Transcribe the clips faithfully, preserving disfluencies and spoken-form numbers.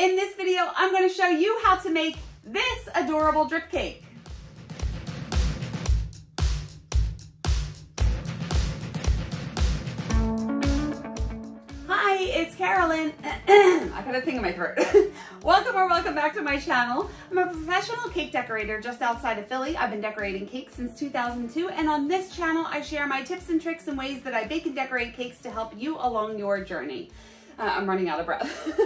In this video, I'm going to show you how to make this adorable drip cake. Hi, it's Carolyn. I got a thing in my throat. Welcome or welcome back to my channel. I'm a professional cake decorator just outside of Philly. I've been decorating cakes since two thousand two, and on this channel, I share my tips and tricks and ways that I bake and decorate cakes to help you along your journey. Uh, I'm running out of breath.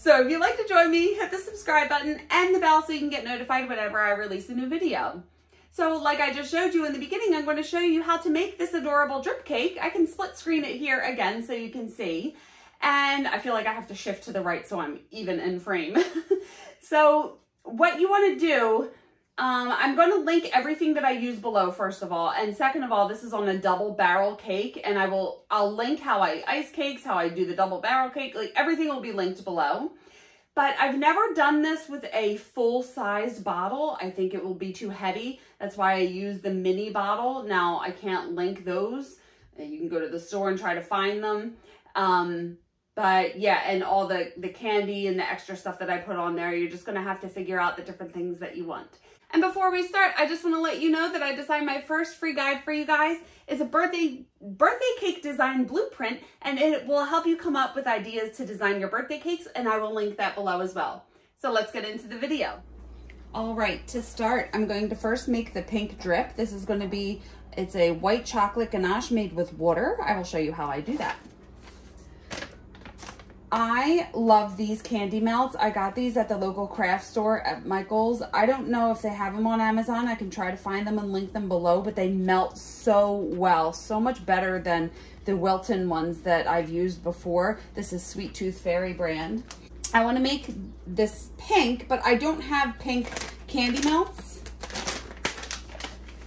So if you'd like to join me, hit the subscribe button and the bell so you can get notified whenever I release a new video. So like I just showed you in the beginning, I'm going to show you how to make this adorable drip cake. I can split screen it here again so you can see. And I feel like I have to shift to the right so I'm even in frame. So what you want to do, um, I'm going to link everything that I use below, first of all. And second of all, this is on a double barrel cake. And I will, I'll link how I ice cakes, how I do the double barrel cake. Like everything will be linked below. But I've never done this with a full-sized bottle. I think it will be too heavy. That's why I use the mini bottle. Now, I can't link those. You can go to the store and try to find them. Um, but yeah, and all the, the candy and the extra stuff that I put on there, you're just going to have to figure out the different things that you want. And before we start, I just want to let you know that I designed my first free guide for you guys. It's a birthday birthday cake design blueprint, and it will help you come up with ideas to design your birthday cakes, and I will link that below as well. So let's get into the video. All right, to start, I'm going to first make the pink drip. This is going to be, it's a white chocolate ganache made with water. I will show you how I do that. I love these candy melts. I got these at the local craft store at Michael's. I don't know if they have them on Amazon. I can try to find them and link them below, but they melt so well, so much better than the Wilton ones that I've used before. This is Sweet Tooth Fairy brand. I want to make this pink, but I don't have pink candy melts.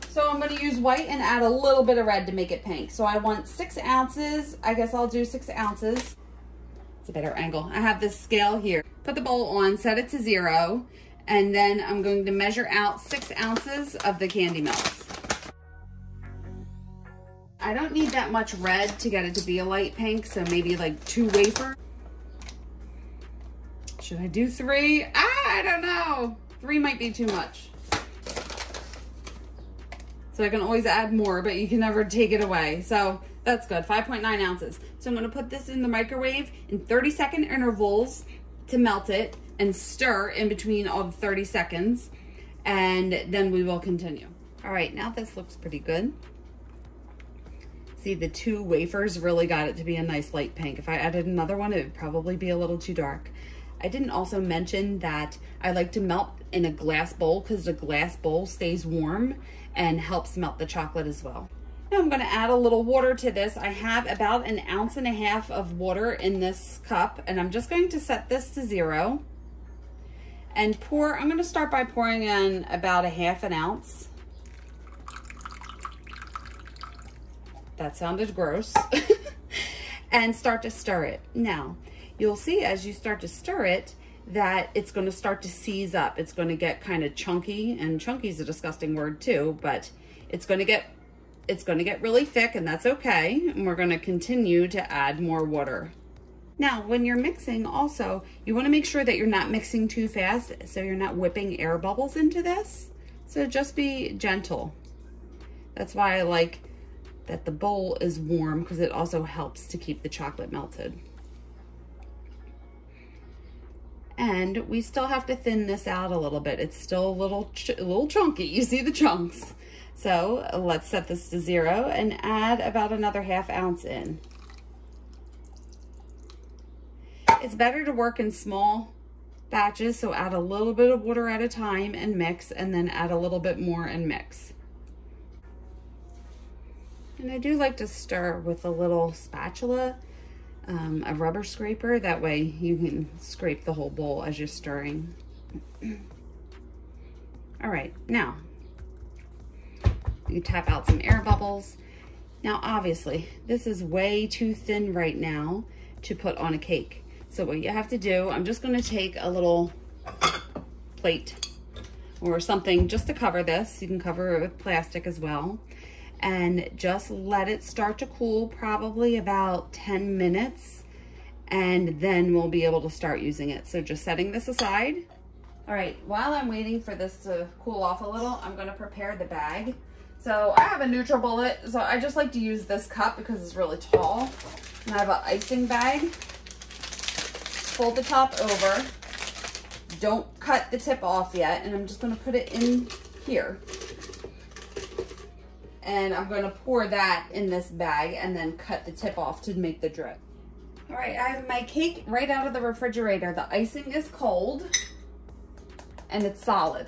So I'm going to use white and add a little bit of red to make it pink. So I want six ounces. I guess I'll do six ounces. It's a better angle. I have this scale here. Put the bowl on, set it to zero, and then I'm going to measure out six ounces of the candy melts. I don't need that much red to get it to be a light pink, so maybe like two wafers. Should I do three? Ah, I don't know. Three might be too much. So I can always add more, but you can never take it away. So that's good, five point nine ounces. So I'm gonna put this in the microwave in thirty second intervals to melt it and stir in between all the thirty seconds, and then we will continue. All right, now this looks pretty good. See, the two wafers really got it to be a nice light pink. If I added another one, it would probably be a little too dark. I didn't also mention that I like to melt in a glass bowl because the glass bowl stays warm and helps melt the chocolate as well. Now I'm gonna add a little water to this. I have about an ounce and a half of water in this cup, and I'm just going to set this to zero and pour. I'm gonna start by pouring in about a half an ounce. That sounded gross. And start to stir it. Now, you'll see as you start to stir it that it's gonna start to seize up. It's gonna get kind of chunky, and chunky is a disgusting word too, but it's gonna get It's going to get really thick, and that's okay. And we're going to continue to add more water. Now, when you're mixing also, you want to make sure that you're not mixing too fast, so you're not whipping air bubbles into this. So just be gentle. That's why I like that the bowl is warm, because it also helps to keep the chocolate melted. And we still have to thin this out a little bit. It's still a little, ch a little chunky. You see the chunks. So let's set this to zero and add about another half ounce in. It's better to work in small batches, so add a little bit of water at a time and mix, and then add a little bit more and mix. And I do like to stir with a little spatula, um, a rubber scraper. That way you can scrape the whole bowl as you're stirring. All right, now. You tap out some air bubbles. Now, obviously, this is way too thin right now to put on a cake. So what you have to do, I'm just going to take a little plate or something just to cover this. You can cover it with plastic as well. And just let it start to cool, probably about ten minutes. and then we'll be able to start using it. So just setting this aside. All right, while I'm waiting for this to cool off a little, I'm gonna prepare the bag. So I have a NutriBullet, so I just like to use this cup because it's really tall. And I have an icing bag. Fold the top over. Don't cut the tip off yet, and I'm just gonna put it in here. And I'm gonna pour that in this bag and then cut the tip off to make the drip. All right, I have my cake right out of the refrigerator. The icing is cold and it's solid.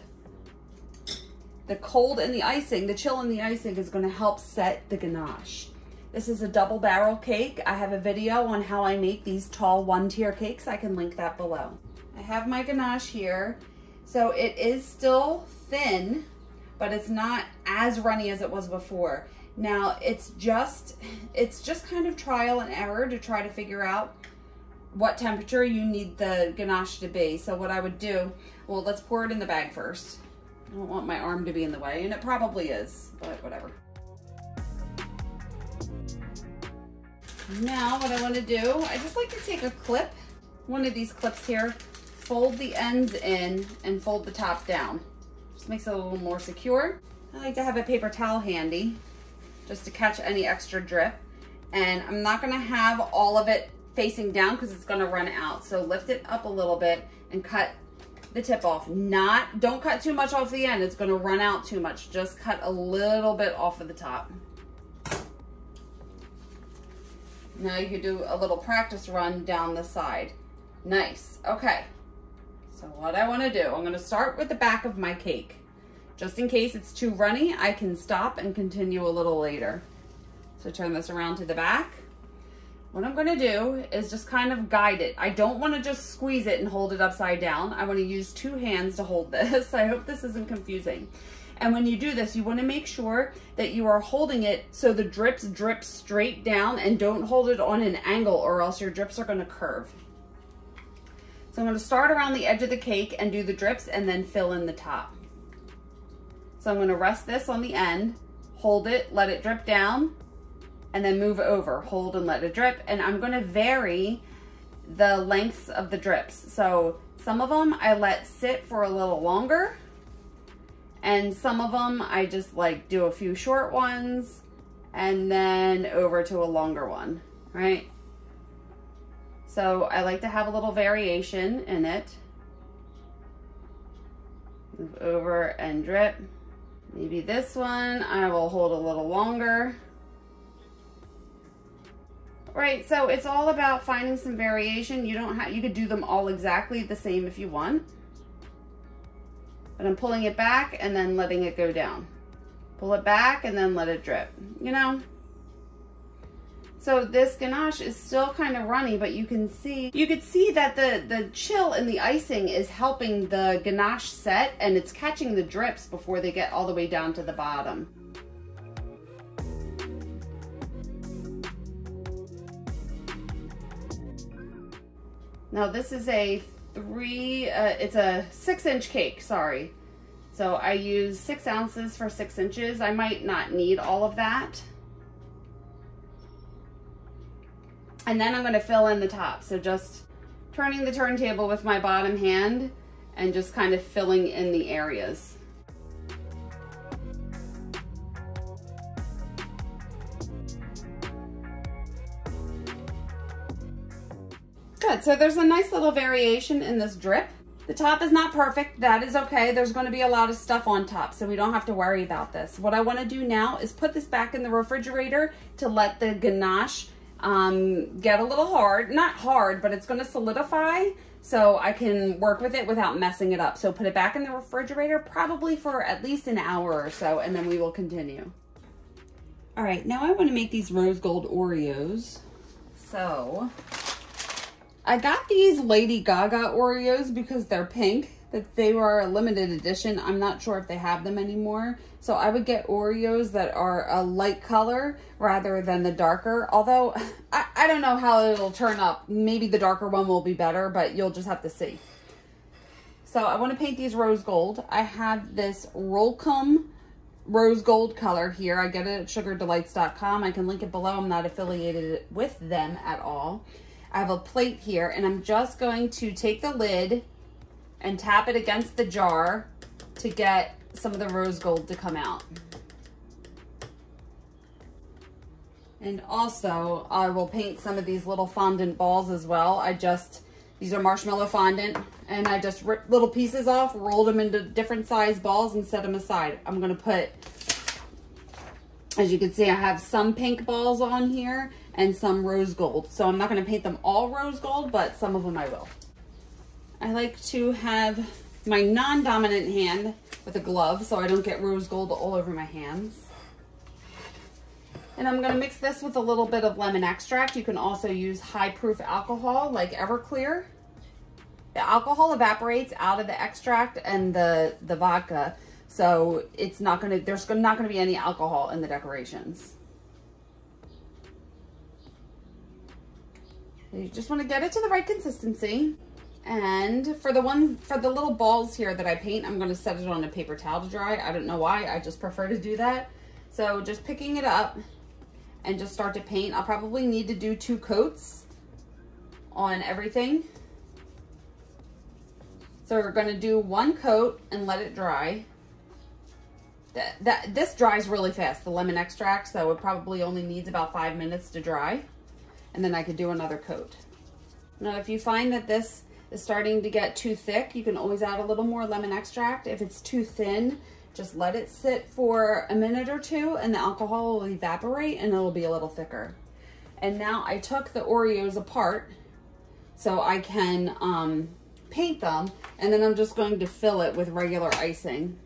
The cold and the icing, the chill in the icing is gonna help set the ganache. This is a double barrel cake. I have a video on how I make these tall one tier cakes. I can link that below. I have my ganache here. So it is still thin, but it's not as runny as it was before. Now it's just, it's just kind of trial and error to try to figure out what temperature you need the ganache to be. So what I would do, well, let's pour it in the bag first. I don't want my arm to be in the way, and it probably is, but whatever. Now what I want to do, I just like to take a clip, one of these clips here, fold the ends in and fold the top down. Just makes it a little more secure. I like to have a paper towel handy just to catch any extra drip. And I'm not gonna have all of it facing down because it's gonna run out. So lift it up a little bit and cut the tip off. Not, don't cut too much off the end. It's gonna run out too much. Just cut a little bit off of the top. Now you can do a little practice run down the side. Nice, okay. So what I wanna do, I'm gonna start with the back of my cake. Just in case it's too runny, I can stop and continue a little later. So turn this around to the back. What I'm gonna do is just kind of guide it. I don't wanna just squeeze it and hold it upside down. I wanna use two hands to hold this. I hope this isn't confusing. And when you do this, you wanna make sure that you are holding it so the drips drip straight down and don't hold it on an angle or else your drips are gonna curve. So I'm gonna start around the edge of the cake and do the drips and then fill in the top. So I'm gonna rest this on the end, hold it, let it drip down, and then move over, hold and let it drip. And I'm gonna vary the lengths of the drips. So some of them I let sit for a little longer, and some of them I just like do a few short ones and then over to a longer one, right? So I like to have a little variation in it. Move over and drip. Maybe this one I will hold a little longer. Right, so it's all about finding some variation. You don't have, you could do them all exactly the same if you want. But I'm pulling it back and then letting it go down. Pull it back and then let it drip, you know? So this ganache is still kind of runny, but you can see, you could see that the, the chill in the icing is helping the ganache set, and it's catching the drips before they get all the way down to the bottom. Now this is a three, uh, it's a six inch cake, sorry. So I use six ounces for six inches. I might not need all of that. And then I'm gonna fill in the top. So just turning the turntable with my bottom hand and just kind of filling in the areas. Good, so there's a nice little variation in this drip. The top is not perfect, that is okay. There's gonna be a lot of stuff on top, so we don't have to worry about this. What I wanna do now is put this back in the refrigerator to let the ganache um, get a little hard. Not hard, but it's gonna solidify, so I can work with it without messing it up. So put it back in the refrigerator, probably for at least an hour or so, and then we will continue. All right, now I wanna make these rose gold Oreos. So, I got these Lady Gaga Oreos because they're pink, but they were a limited edition. I'm not sure if they have them anymore. So I would get Oreos that are a light color rather than the darker. Although, I, I don't know how it'll turn up. Maybe the darker one will be better, but you'll just have to see. So I want to paint these rose gold. I have this Rolkem rose gold color here. I get it at sugar delights dot com. I can link it below. I'm not affiliated with them at all. I have a plate here, and I'm just going to take the lid and tap it against the jar to get some of the rose gold to come out. And also, I will paint some of these little fondant balls as well. I just, these are marshmallow fondant, and I just ripped little pieces off, rolled them into different size balls and set them aside. I'm gonna put, as you can see, I have some pink balls on here and some rose gold. So I'm not gonna paint them all rose gold, but some of them I will. I like to have my non-dominant hand with a glove so I don't get rose gold all over my hands. And I'm gonna mix this with a little bit of lemon extract. You can also use high proof alcohol like Everclear. The alcohol evaporates out of the extract and the, the vodka. So it's not gonna, there's not gonna be any alcohol in the decorations. You just wanna get it to the right consistency. And for the ones, for the little balls here that I paint, I'm gonna set it on a paper towel to dry. I don't know why, I just prefer to do that. So just picking it up and just start to paint. I'll probably need to do two coats on everything. So we're gonna do one coat and let it dry. That, that, this dries really fast, the lemon extract, so it probably only needs about five minutes to dry. And then I could do another coat. Now, if you find that this is starting to get too thick, you can always add a little more lemon extract. If it's too thin, just let it sit for a minute or two and the alcohol will evaporate and it'll be a little thicker. And now I took the Oreos apart so I can um, paint them, and then I'm just going to fill it with regular icing.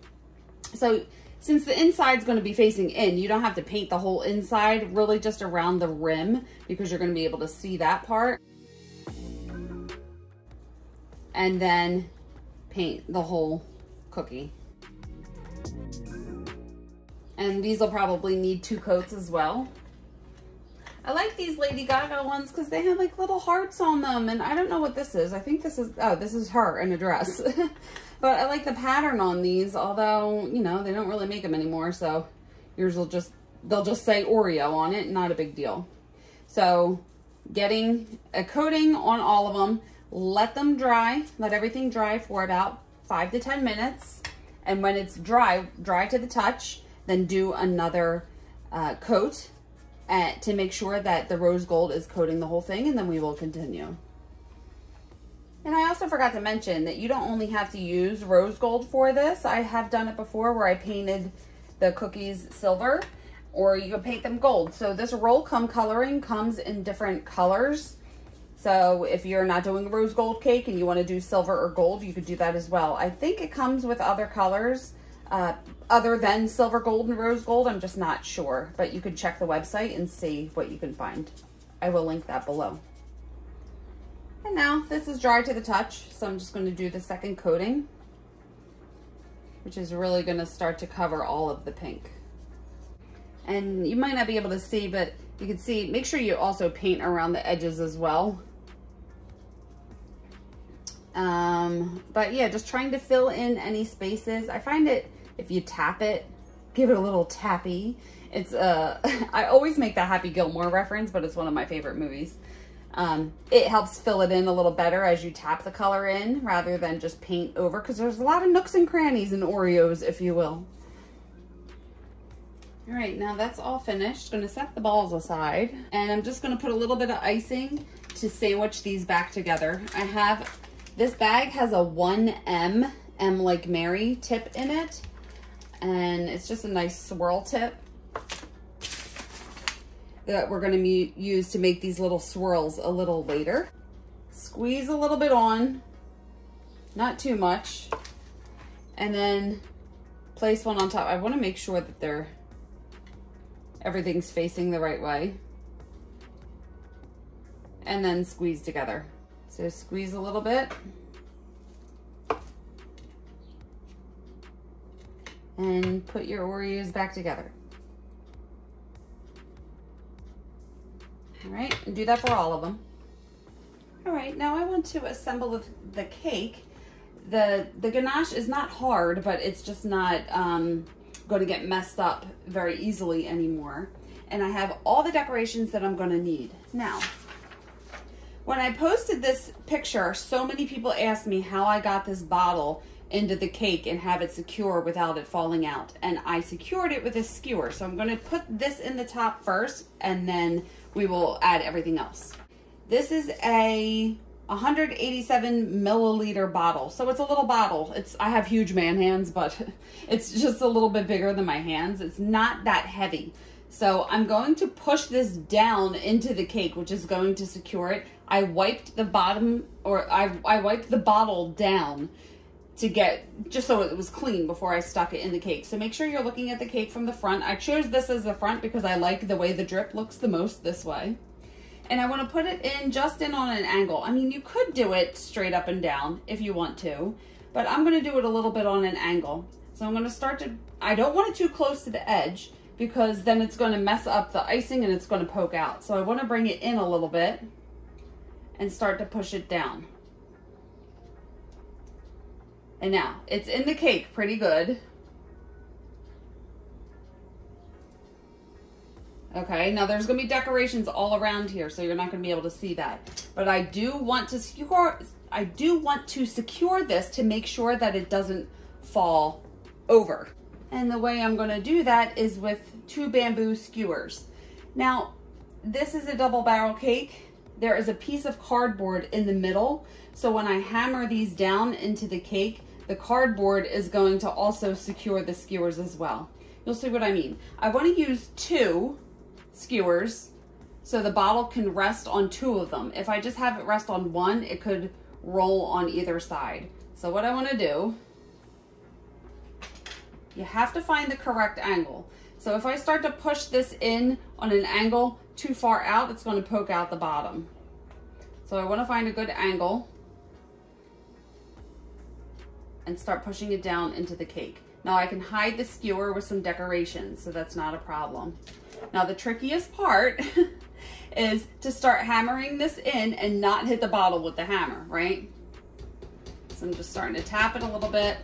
So since the inside's gonna be facing in, you don't have to paint the whole inside, really just around the rim, because you're gonna be able to see that part. And then paint the whole cookie. And these will probably need two coats as well. I like these Lady Gaga ones because they have like little hearts on them, and I don't know what this is. I think this is, oh, this is her in a dress. But I like the pattern on these, although, you know, they don't really make them anymore, so yours will just, they'll just say Oreo on it, not a big deal. So getting a coating on all of them, let them dry, let everything dry for about five to ten minutes. And when it's dry, dry to the touch, then do another uh, coat at, to make sure that the rose gold is coating the whole thing, and then we will continue. And I also forgot to mention that you don't only have to use rose gold for this. I have done it before where I painted the cookies silver, or you can paint them gold. So this Rolkem coloring comes in different colors. So if you're not doing rose gold cake and you wanna do silver or gold, you could do that as well. I think it comes with other colors uh, other than silver, gold, and rose gold. I'm just not sure, but you can check the website and see what you can find. I will link that below. And now this is dry to the touch, so I'm just gonna do the second coating, which is really gonna start to cover all of the pink. And you might not be able to see, but you can see, make sure you also paint around the edges as well. Um, but yeah, just trying to fill in any spaces. I find it, if you tap it, give it a little tappy. It's uh, I always make that Happy Gilmore reference, but it's one of my favorite movies. Um, it helps fill it in a little better as you tap the color in rather than just paint over, because there's a lot of nooks and crannies in Oreos, if you will. All right, now that's all finished. I'm gonna set the balls aside, and I'm just gonna put a little bit of icing to sandwich these back together. I have, this bag has a one M, M like Mary, tip in it, and it's just a nice swirl tip that we're gonna use to make these little swirls a little later. Squeeze a little bit on, not too much, and then place one on top. I wanna make sure that they're, everything's facing the right way, and then squeeze together. So squeeze a little bit, and put your Oreos back together. All right, and do that for all of them. All right, now I want to assemble the cake. The, the ganache is not hard, but it's just not um, going to get messed up very easily anymore. And I have all the decorations that I'm going to need. Now, When I posted this picture, so many people asked me how I got this bottle into the cake and have it secure without it falling out. And I secured it with a skewer. So I'm going to put this in the top first, and then we will add everything else. This is a one hundred eighty-seven milliliter bottle. So it's a little bottle. It's I have huge man hands, but it's just a little bit bigger than my hands. It's not that heavy. So I'm going to push this down into the cake, which is going to secure it. I wiped the bottom, or I, I wiped the bottle down to get, just so it was clean before I stuck it in the cake. So make sure you're looking at the cake from the front. I chose this as the front because I like the way the drip looks the most this way. And I want to put it in just in on an angle. I mean, you could do it straight up and down if you want to, but I'm going to do it a little bit on an angle. So I'm going to start to, I don't want it too close to the edge because then it's going to mess up the icing and it's going to poke out. So I want to bring it in a little bit and start to push it down. And now it's in the cake pretty good. Okay, now there's gonna be decorations all around here, so you're not gonna be able to see that. But I do want to secure, I do want to secure this to make sure that it doesn't fall over. And the way I'm gonna do that is with two bamboo skewers. Now, this is a double barrel cake. There is a piece of cardboard in the middle. So when I hammer these down into the cake, the cardboard is going to also secure the skewers as well. You'll see what I mean. I want to use two skewers so the bottle can rest on two of them. If I just have it rest on one, it could roll on either side. So what I want to do, you have to find the correct angle. So if I start to push this in on an angle too far out, it's going to poke out the bottom. So I want to find a good angle and start pushing it down into the cake. Now I can hide the skewer with some decorations, so that's not a problem. Now the trickiest part is to start hammering this in and not hit the bottle with the hammer, right? So I'm just starting to tap it a little bit.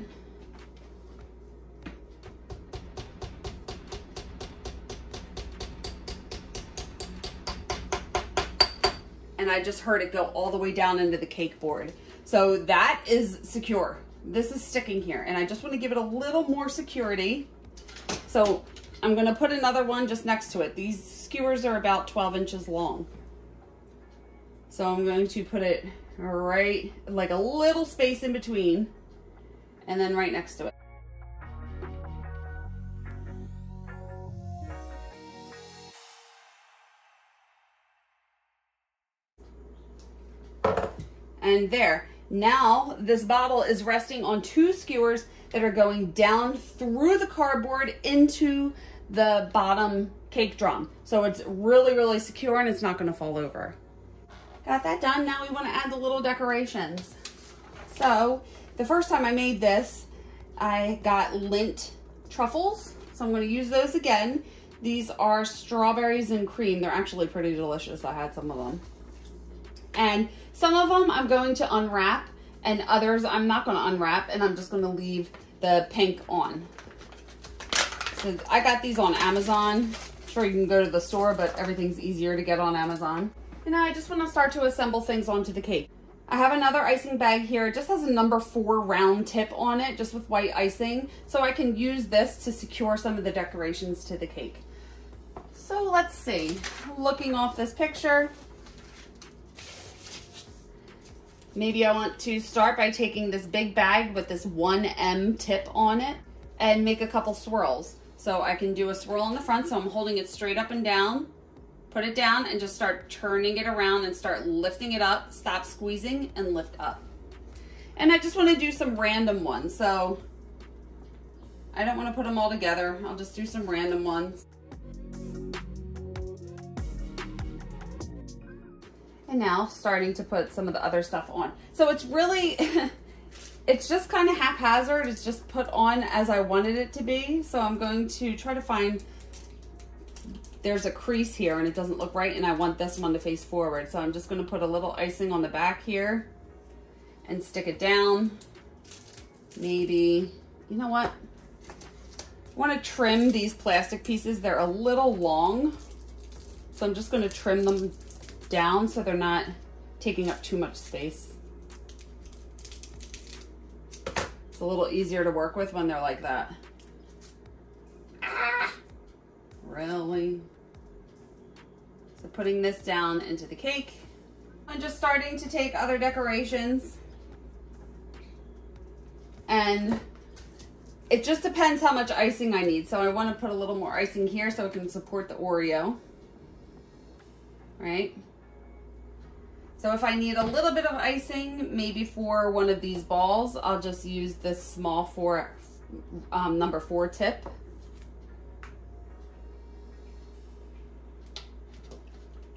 And I just heard it go all the way down into the cake board. So that is secure. This is sticking here, and I just want to give it a little more security. So I'm going to put another one just next to it. These skewers are about twelve inches long. So I'm going to put it right, like a little space in between, and then right next to it. And there, now this bottle is resting on two skewers that are going down through the cardboard into the bottom cake drum. So it's really, really secure and it's not gonna fall over. Got that done. Now we wanna add the little decorations. So the first time I made this, I got Lindt truffles. So I'm gonna use those again. These are strawberries and cream. They're actually pretty delicious. I had some of them. And some of them I'm going to unwrap and others I'm not going to unwrap, and I'm just going to leave the pink on. So I got these on Amazon. I'm sure you can go to the store, but everything's easier to get on Amazon. And now I just want to start to assemble things onto the cake. I have another icing bag here. It just has a number four round tip on it, just with white icing. So I can use this to secure some of the decorations to the cake. So let's see, looking off this picture, maybe I want to start by taking this big bag with this one M tip on it and make a couple swirls. So I can do a swirl in the front, so I'm holding it straight up and down, put it down and just start turning it around and start lifting it up, stop squeezing and lift up. And I just want to do some random ones. So I don't want to put them all together. I'll just do some random ones. And now starting to put some of the other stuff on. So it's really, it's just kind of haphazard. It's just put on as I wanted it to be. So I'm going to try to find, there's a crease here and it doesn't look right, and I want this one to face forward. So I'm just going to put a little icing on the back here and stick it down. Maybe, you know what? I want to trim these plastic pieces. They're a little long. So I'm just going to trim them down so they're not taking up too much space. It's a little easier to work with when they're like that. Really? So putting this down into the cake and just starting to take other decorations. And it just depends how much icing I need. So I want to put a little more icing here so it can support the Oreo, right? So if I need a little bit of icing, maybe for one of these balls, I'll just use this small four, um, number four tip.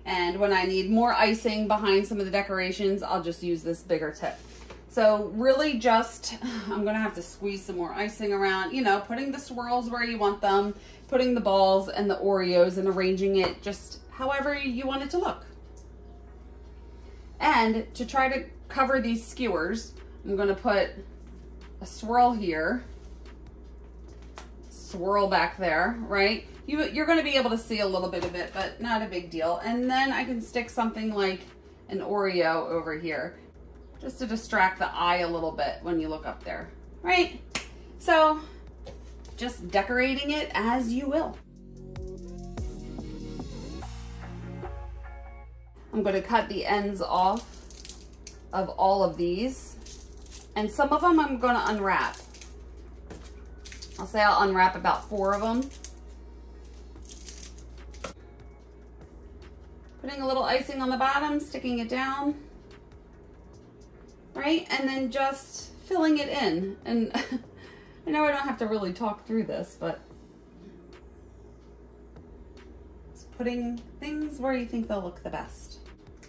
And when I need more icing behind some of the decorations, I'll just use this bigger tip. So really just, I'm gonna have to squeeze some more icing around, you know, putting the swirls where you want them, putting the balls and the Oreos and arranging it just however you want it to look. And to try to cover these skewers, I'm gonna put a swirl here, swirl back there, right? You, you're gonna be able to see a little bit of it, but not a big deal. And then I can stick something like an Oreo over here, just to distract the eye a little bit when you look up there, right? So just decorating it as you will. I'm going to cut the ends off of all of these, and some of them I'm going to unwrap. I'll say I'll unwrap about four of them. Putting a little icing on the bottom, sticking it down. Right? And then just filling it in. And I know I don't have to really talk through this, but it's putting things where you think they'll look the best.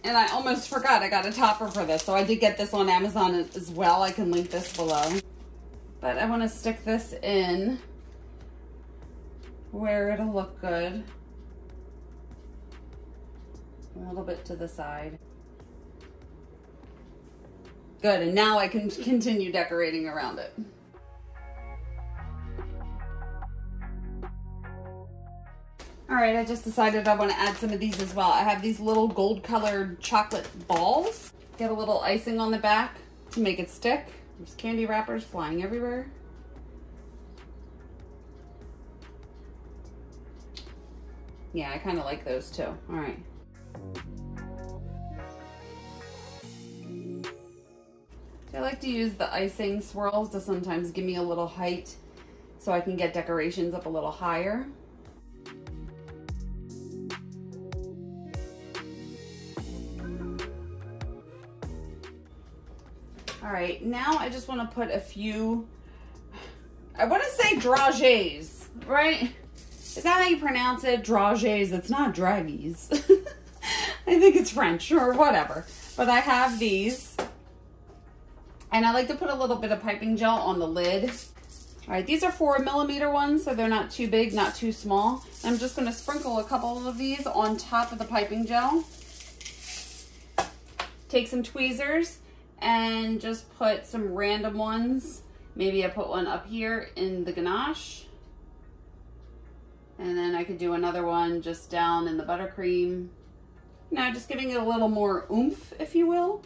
And I almost forgot I got a topper for this. So I did get this on Amazon as well. I can link this below. But I want to stick this in where it'll look good. A little bit to the side. Good, and now I can continue decorating around it. All right, I just decided I want to add some of these as well. I have these little gold colored chocolate balls. Get a little icing on the back to make it stick. There's candy wrappers flying everywhere. Yeah, I kind of like those too. All right. I like to use the icing swirls to sometimes give me a little height so I can get decorations up a little higher. All right, now I just want to put a few, I want to say dragées, right? Is that how you pronounce it? Dragées, it's not draggies. I think it's French or whatever, but I have these. And I like to put a little bit of piping gel on the lid. All right, these are four millimeter ones, so they're not too big, not too small. I'm just gonna sprinkle a couple of these on top of the piping gel. Take some tweezers and just put some random ones. Maybe I put one up here in the ganache. And then I could do another one just down in the buttercream. Now just giving it a little more oomph, if you will.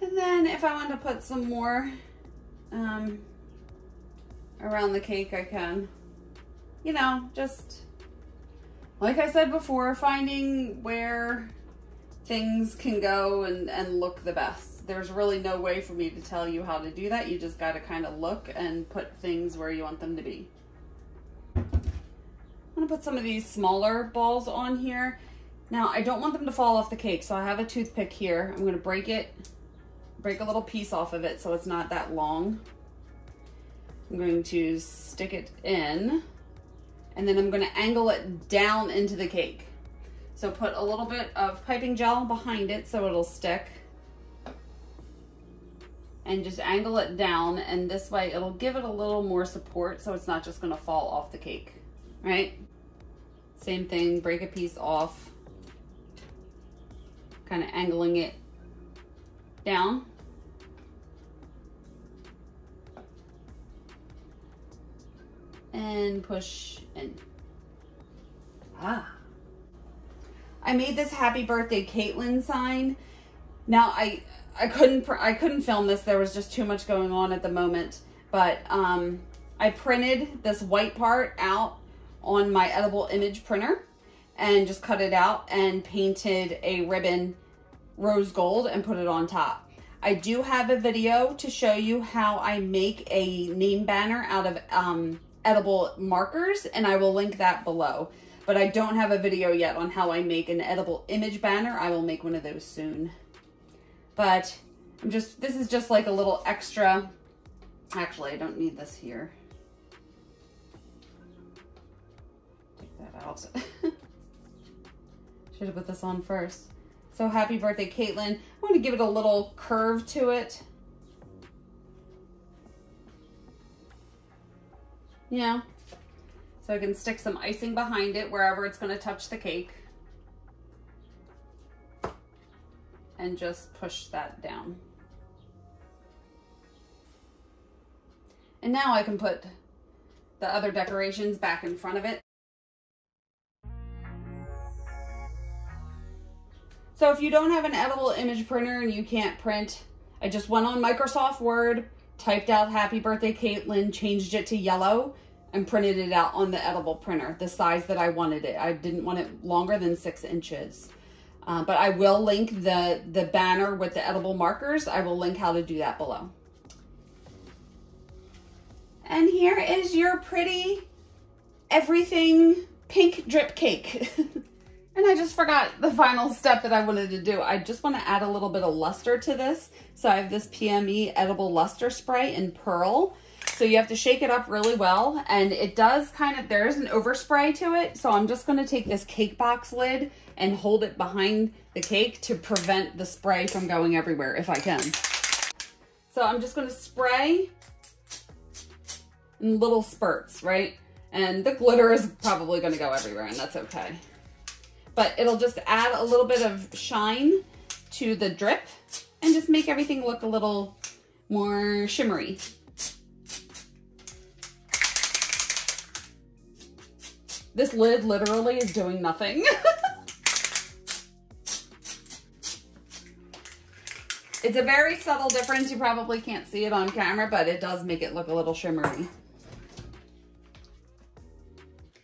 And then if I want to put some more um, around the cake, I can. You know, just like I said before, finding where things can go and, and look the best. There's really no way for me to tell you how to do that. You just got to kind of look and put things where you want them to be. I'm going to put some of these smaller balls on here. Now, I don't want them to fall off the cake, so I have a toothpick here. I'm going to break it. Break a little piece off of it so it's not that long. I'm going to stick it in, and then I'm going to angle it down into the cake. So put a little bit of piping gel behind it so it'll stick. And just angle it down, and this way it'll give it a little more support so it's not just going to fall off the cake, right? Same thing, break a piece off, kind of angling it down. And push in. Ah. I made this happy birthday Caitlin sign. Now I I couldn't I couldn't film this. There was just too much going on at the moment. But um, I printed this white part out on my edible image printer and just cut it out and painted a ribbon rose gold and put it on top. I do have a video to show you how I make a name banner out of um, edible markers, and I will link that below. But I don't have a video yet on how I make an edible image banner. I will make one of those soon. But I'm just, this is just like a little extra. Actually, I don't need this here. Take that out. Should have put this on first. So happy birthday, Caitlin. I want to give it a little curve to it. Yeah. So I can stick some icing behind it wherever it's going to touch the cake. And just push that down. And now I can put the other decorations back in front of it. So if you don't have an edible image printer and you can't print, I just went on Microsoft Word, typed out happy birthday Caitlin, changed it to yellow, and printed it out on the edible printer, the size that I wanted it. I didn't want it longer than six inches. Uh, but I will link the, the banner with the edible markers. I will link how to do that below. And here is your pretty everything pink drip cake. And I just forgot the final step that I wanted to do. I just want to add a little bit of luster to this. So I have this P M E Edible Luster Spray in Pearl. So you have to shake it up really well. And it does kind of, there is an overspray to it. So I'm just going to take this cake box lid and hold it behind the cake to prevent the spray from going everywhere if I can. So I'm just going to spray in little spurts, right? And the glitter is probably going to go everywhere, and that's okay. But it'll just add a little bit of shine to the drip and just make everything look a little more shimmery. This lid literally is doing nothing. It's a very subtle difference. You probably can't see it on camera, but it does make it look a little shimmery.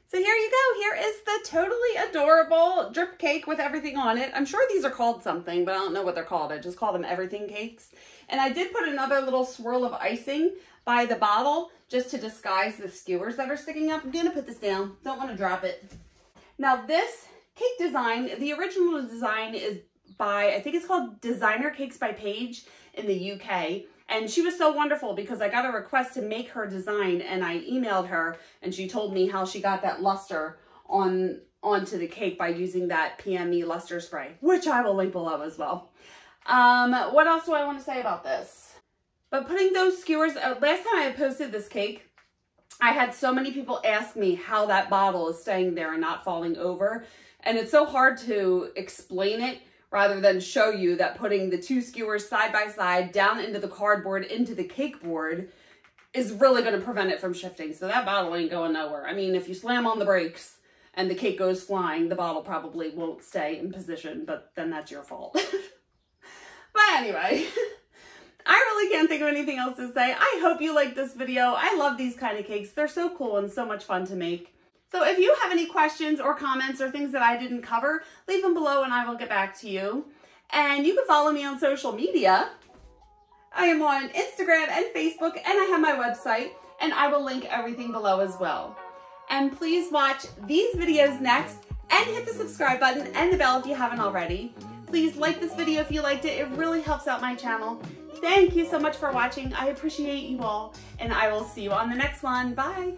So here you go. Here is the totally adorable drip cake with everything on it. I'm sure these are called something, but I don't know what they're called. I just call them everything cakes. And I did put another little swirl of icing by the bottle just to disguise the skewers that are sticking up. I'm gonna put this down. Don't want to drop it. Now this cake design, the original design is by, I think it's called Designer Cakes by Paige in the U K. And she was so wonderful because I got a request to make her design, and I emailed her, and she told me how she got that luster on onto the cake by using that P M E luster spray, which I will link below as well. Um, what else do I want to say about this? But putting those skewers, uh, last time I posted this cake, I had so many people ask me how that bottle is staying there and not falling over. And it's so hard to explain it, rather than show you that putting the two skewers side by side down into the cardboard, into the cake board, is really gonna prevent it from shifting. So that bottle ain't going nowhere. I mean, if you slam on the brakes and the cake goes flying, the bottle probably won't stay in position, but then that's your fault. But anyway, I really can't think of anything else to say. I hope you liked this video. I love these kind of cakes. They're so cool and so much fun to make. So if you have any questions or comments or things that I didn't cover, leave them below and I will get back to you. And you can follow me on social media. I am on Instagram and Facebook, and I have my website, and I will link everything below as well. And please watch these videos next and hit the subscribe button and the bell if you haven't already. Please like this video if you liked it. It really helps out my channel. Thank you so much for watching. I appreciate you all, and I will see you on the next one. Bye.